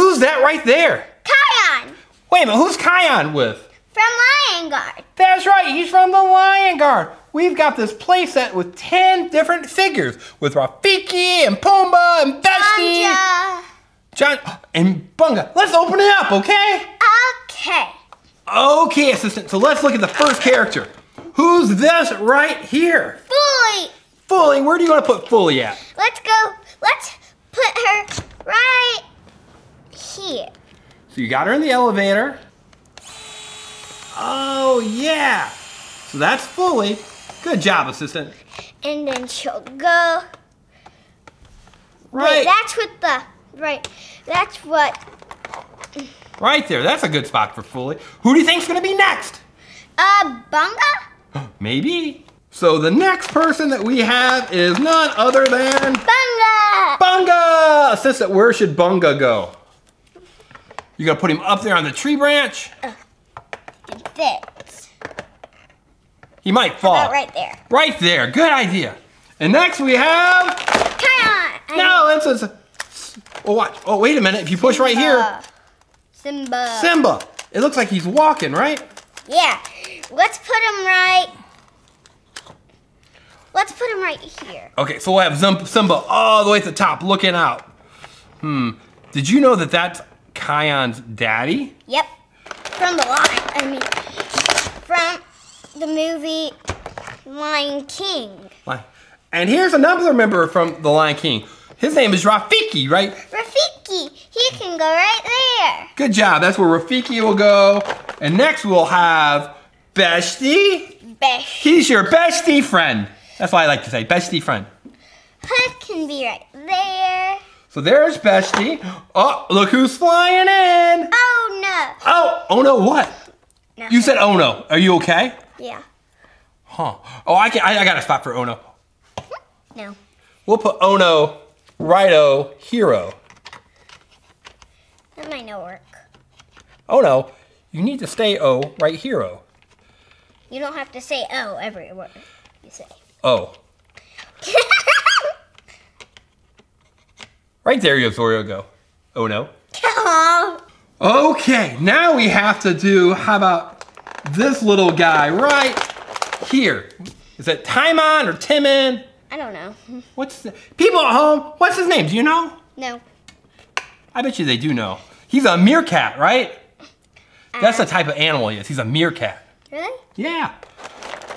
who's that right there? Kion! Wait a minute, who's Kion with? From Lion Guard. That's right, he's from the Lion Guard. We've got this play set with 10 different figures with Rafiki and Pumba and Bestie. Bunga. John and Bunga. Let's open it up, okay? Okay. Okay, assistant. So let's look at the first character. Who's this right here? Foley. Foley, where do you want to put Foley at? Let's put her right here. So you got her in the elevator. Oh, yeah. So that's Foley. Good job, assistant. And then she'll go. Right. Wait, that's with the, right. That's what. Right there. That's a good spot for Foley. Who do you think's going to be next? Bunga? Maybe. So the next person that we have is none other than Bunga. Bunga! Assistant, where should Bunga go? You going to put him up there on the tree branch? Fits. He might fall. How about right there. Right there. Good idea. And next we have. Kion. No, it's a. Oh, watch. Oh, wait a minute. If you push Simba. Right here. Simba. Simba. It looks like he's walking, right? Yeah. Let's put him right. Let's put him right here. Okay, so we'll have Simba all the way at the top, looking out. Did you know that that's Kion's daddy? Yep. From the line. I mean, from the movie Lion King. And here's another member from the Lion King. His name is Rafiki, right? Rafiki. He can go right there. Good job. That's where Rafiki will go. And next we'll have Bestie. Bestie. He's your bestie friend. That's why I like to say bestie friend. Hook can be right there. So there's Bestie. Oh, look who's flying in. Oh, no. Oh, no what? Nothing. You said oh, no. Are you okay? Yeah. Huh. Oh, I got a spot for oh, no. No. We'll put oh, no, righto, hero. That might not work. Oh, no. You need to stay oh, right, hero. You don't have to say oh every word you say. Oh. Right there, you Zorio, go. Oh, no. Okay, now we have to do, how about this little guy right here? Is it Timon or Timon? I don't know. What's the, people at home, what's his name? Do you know? No. I bet you they do know. He's a meerkat, right? That's the type of animal he is. He's a meerkat. Really? Yeah.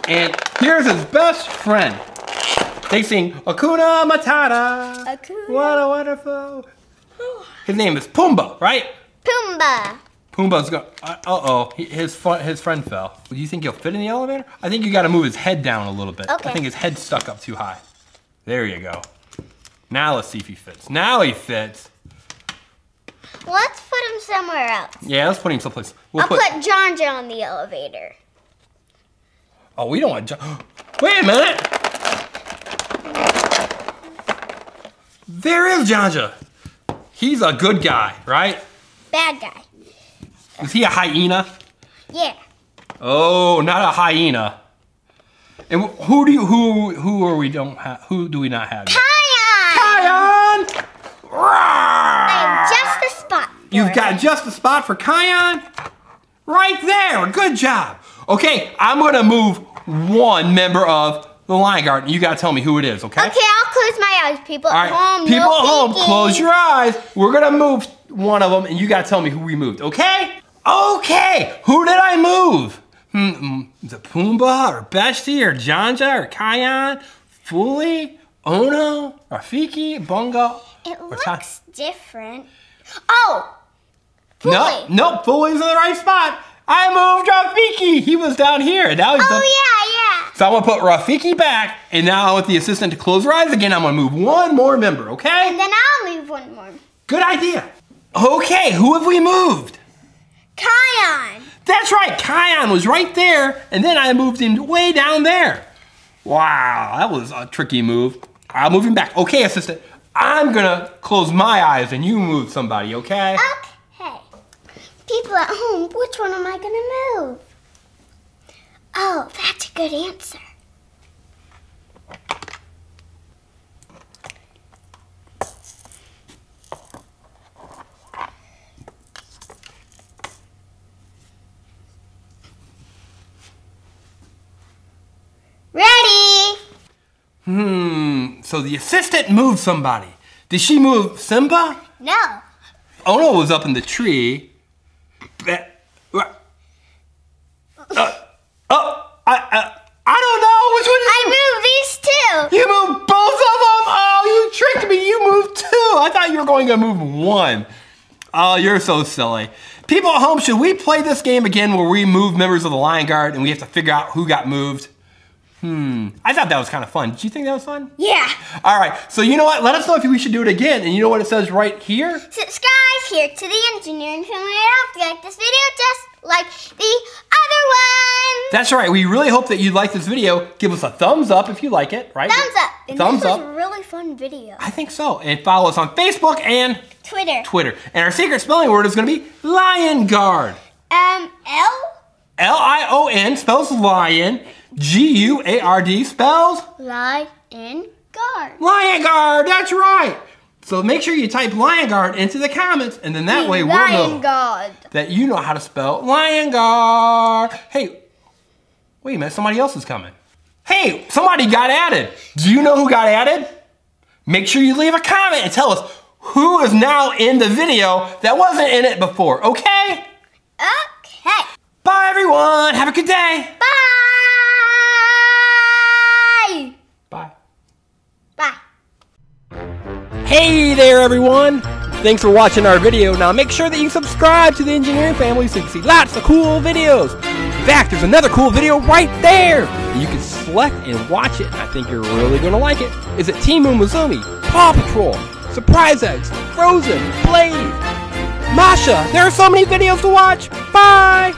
And here's his best friend. They sing Hakuna Matata. Hakuna. What a wonderful. His name is Pumba, right? Pumba. Pumba's going. Uh-oh. His friend fell. Do you think he'll fit in the elevator? I think you got to move his head down a little bit. Okay. I think his head's stuck up too high. There you go. Now let's see if he fits. Now he fits. Let's put him somewhere else. Yeah, let's put him someplace. We'll I'll put John John on the elevator. Oh, we don't want John. Wait a minute. There is Janja. He's a good guy, right? Bad guy. Is he a hyena? Yeah. Oh, not a hyena. And who do you who do we not have? Kion. Kion. I have just the spot. You've got just the spot for Kion. Right there. Good job. Okay, I'm gonna move one member of the Lion Guard. You gotta tell me who it is, okay? Okay, I'll close my eyes, people at home. People at home, close your eyes. We're gonna move one of them, and you gotta tell me who we moved, okay? Okay, who did I move? Is it Pumba, or Bestie, or Janja, or Kion, Foley, Ono, Rafiki, Bunga? It looks different. Oh, Foley. Nope, nope, Foley's in the right spot. I moved Rafiki. He was down here, and now he's down. So I'm gonna put Rafiki back, and now I want the assistant to close her eyes again. I'm gonna move one more member, okay? And then I'll move one more. Good idea. Okay, who have we moved? Kion. That's right, Kion was right there, and then I moved him way down there. Wow, that was a tricky move. I'll move him back. Okay, assistant, I'm gonna close my eyes and you move somebody, okay? Okay. People at home, which one am I gonna move? Oh, that's a good answer. So the assistant moved somebody. Did she move Simba? No. Ono was up in the tree. I don't know. Which one did you move? I moved these two. You moved both of them? Oh, you tricked me. You moved two. I thought you were going to move one. Oh, you're so silly. People at home, should we play this game again where we move members of the Lion Guard and we have to figure out who got moved? I thought that was kind of fun. Did you think that was fun? Yeah. All right, so you know what? Let us know if we should do it again. And you know what it says right here? Subscribe here to The Engineering Family. I hope you like this video just like the other one. That's right. We really hope that you like this video. Give us a thumbs up if you like it, right? Thumbs up. And thumbs up. This was a really fun video. I think so. And follow us on Facebook and Twitter. And our secret spelling word is going to be Lion Guard. L-I-O-N spells lion. G-U-A-R-D spells? Lion Guard. Lion Guard, that's right. So make sure you type Lion Guard into the comments, and then that way we'll know that you know how to spell Lion Guard. Hey, wait a minute, somebody else is coming. Hey, somebody got added. Do you know who got added? Make sure you leave a comment and tell us who is now in the video that wasn't in it before, okay? Okay. Bye, everyone. Have a good day. Bye. Hey there, everyone! Thanks for watching our video. Now make sure that you subscribe to The Engineering Family so you can see lots of cool videos. In fact, there's another cool video right there. You can select and watch it. I think you're really going to like it. Is it Team Umizoomi, Paw Patrol, Surprise Eggs, Frozen, Blade, Masha? There are so many videos to watch. Bye!